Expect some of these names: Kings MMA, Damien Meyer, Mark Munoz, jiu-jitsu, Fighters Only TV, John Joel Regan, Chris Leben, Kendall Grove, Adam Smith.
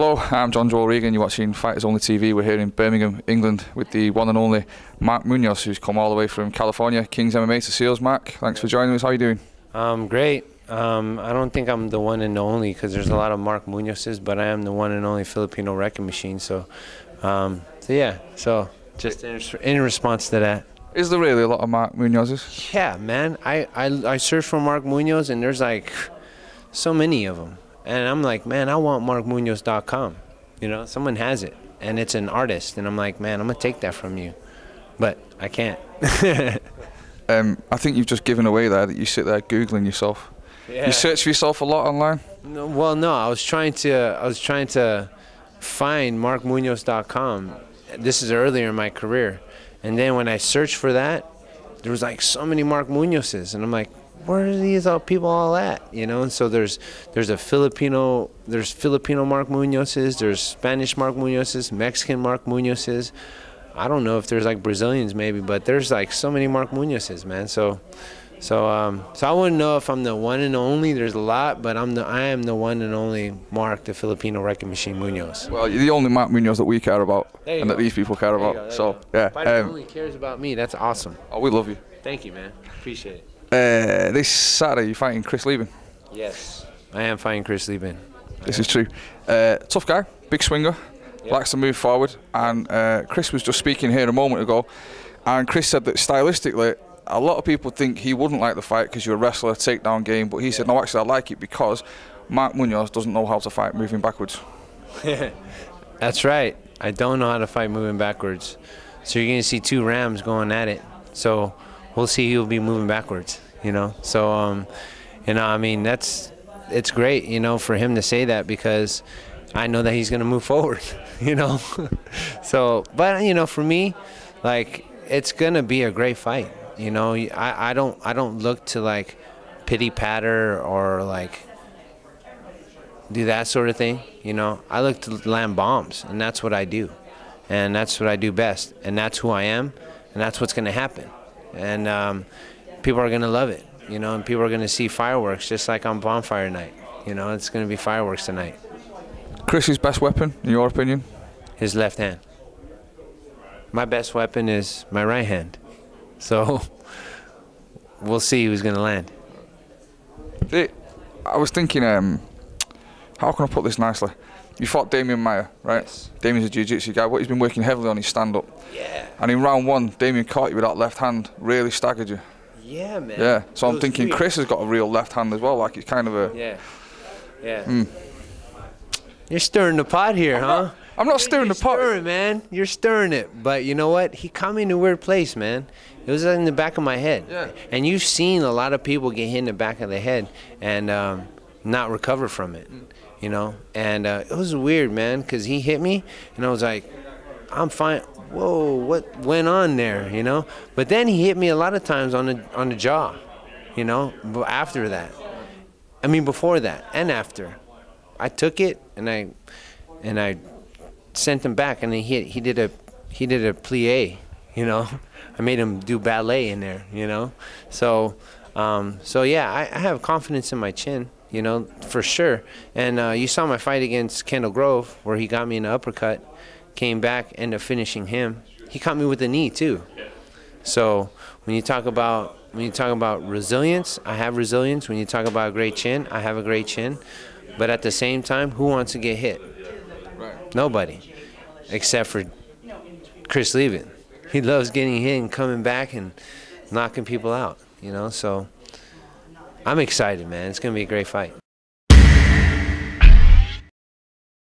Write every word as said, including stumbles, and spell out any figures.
Hello, I'm John Joel Regan. You're watching Fighters Only T V. We're here in Birmingham, England, with the one and only Mark Munoz, who's come all the way from California, Kings M M A to see us. Mark, thanks for joining us. How are you doing? Um, great. Um, I don't think I'm the one and only, because there's a lot of Mark Munoz's, but I am the one and only Filipino wrecking machine. So, um, so yeah. So just in, in response to that. Is there really a lot of Mark Munoz's? Yeah, man. I I, I searched for Mark Munoz, and there's like so many of them. And I'm like, man, I want mark munoz dot com. You know, someone has it, and it's an artist. And I'm like, man, I'm going to take that from you. But I can't. um, I think you've just given away there that you sit there Googling yourself. Yeah. You search for yourself a lot online? No, well, no, I was trying to, I was trying to find mark munoz dot com. This is earlier in my career. And then when I searched for that, there was like so many Mark Munoz's. And I'm like, where are these all people all at, you know? And so there's there's a Filipino, there's Filipino Mark Munoz's, there's Spanish Mark Munoz's, Mexican Mark Munoz's. I don't know if there's like Brazilians maybe, but there's like so many Mark Munoz's, man. So, so, um, so I wouldn't know if I'm the one and only. There's a lot, but I'm the I am the one and only Mark, the Filipino wrecking machine Munoz. Well, you're the only Mark Munoz that we care about, and go. That these people care about. Go, so, yeah. If I um, only cares about me, that's awesome. Oh, we love you. Thank you, man. Appreciate it. Uh, this Saturday, you're fighting Chris Leben. Yes, I am fighting Chris Leben. This is true. Uh, tough guy, big swinger, yep. Likes to move forward. And uh, Chris was just speaking here a moment ago, and Chris said that stylistically, a lot of people think he wouldn't like the fight because you're a wrestler, takedown game. But he yeah. said, no, actually, I like it because Mark Munoz doesn't know how to fight moving backwards. That's right. I don't know how to fight moving backwards. So you're going to see two Rams going at it. So we'll see who'll be moving backwards, you know. So, um, you know, I mean, that's it's great, you know, for him to say that, because I know that he's gonna move forward, you know. So, but you know, for me, like, it's gonna be a great fight, you know. I I don't I don't look to like pity patter or like do that sort of thing, you know. I look to land bombs, and that's what I do, and that's what I do best, and that's who I am, and that's what's gonna happen. And um, people are going to love it, you know, and people are going to see fireworks, just like on bonfire night. You know, it's going to be fireworks tonight. Chris's best weapon, in your opinion? His left hand. My best weapon is my right hand. So we'll see who's going to land. It, I was thinking, um, how can I put this nicely? You fought Damien Meyer, right? Yes. Damien's a jiu-jitsu guy, but he's been working heavily on his stand-up. Yeah. And in round one, Damien caught you with that left hand, really staggered you. Yeah, man. Yeah. So I'm thinking weird. Chris has got a real left hand as well, like it's kind of a... Yeah. Yeah. Mm. You're stirring the pot here, I'm huh? Not, I'm not stirring You're the pot. You're stirring, man. You're stirring it. But you know what? He caught me in a weird place, man. It was in the back of my head. Yeah. And you've seen a lot of people get hit in the back of the head and um, not recover from it. Mm. You know, and uh, it was weird, man, because he hit me, and I was like, I'm fine. Whoa, what went on there, you know? But then he hit me a lot of times on the, on the jaw, you know, after that. I mean, before that and after. I took it, and I and I sent him back, and he, he, did, a, he did a plie, you know? I made him do ballet in there, you know? So, um, so yeah, I, I have confidence in my chin. You know, for sure. And uh, you saw my fight against Kendall Grove, where he got me in an uppercut, came back, ended up finishing him. He caught me with a knee too. So when you talk about when you talk about resilience, I have resilience. When you talk about a great chin, I have a great chin. But at the same time, who wants to get hit? Nobody, except for Chris Leben. He loves getting hit and coming back and knocking people out. You know, so. I'm excited, man. It's going to be a great fight.